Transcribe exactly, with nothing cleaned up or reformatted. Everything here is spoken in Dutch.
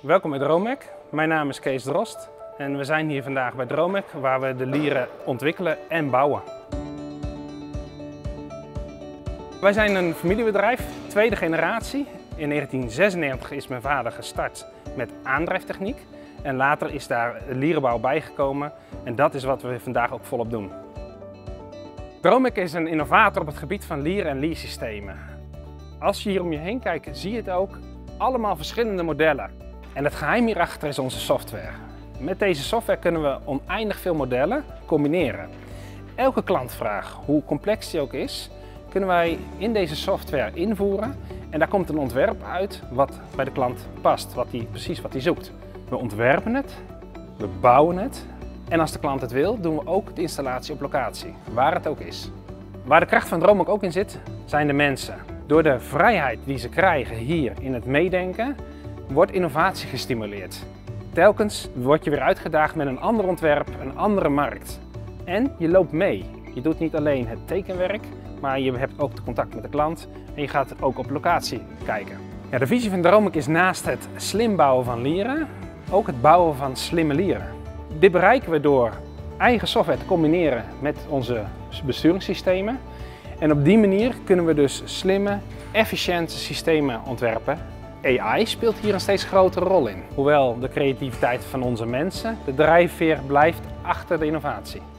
Welkom bij DroMec. Mijn naam is Cees Drost en we zijn hier vandaag bij DroMec waar we de lieren ontwikkelen en bouwen. Wij zijn een familiebedrijf, tweede generatie. In negentien zesennegentig is mijn vader gestart met aandrijftechniek en later is daar lierenbouw bijgekomen en dat is wat we vandaag ook volop doen. DroMec is een innovator op het gebied van lieren en liersystemen. Als je hier om je heen kijkt, zie je het ook. Allemaal verschillende modellen. En het geheim hierachter is onze software. Met deze software kunnen we oneindig veel modellen combineren. Elke klantvraag, hoe complex die ook is, kunnen wij in deze software invoeren. En daar komt een ontwerp uit wat bij de klant past, wat die, precies wat hij zoekt. We ontwerpen het, we bouwen het. En als de klant het wil, doen we ook de installatie op locatie, waar het ook is. Waar de kracht van DroMec ook in zit, zijn de mensen. Door de vrijheid die ze krijgen hier in het meedenken, wordt innovatie gestimuleerd. Telkens word je weer uitgedaagd met een ander ontwerp, een andere markt. En je loopt mee. Je doet niet alleen het tekenwerk, maar je hebt ook contact met de klant en je gaat ook op locatie kijken. Ja, de visie van DroMec is naast het slim bouwen van lieren, ook het bouwen van slimme lieren. Dit bereiken we door eigen software te combineren met onze besturingssystemen. En op die manier kunnen we dus slimme, efficiënte systemen ontwerpen. A I speelt hier een steeds grotere rol in. Hoewel de creativiteit van onze mensen de drijfveer blijft achter de innovatie.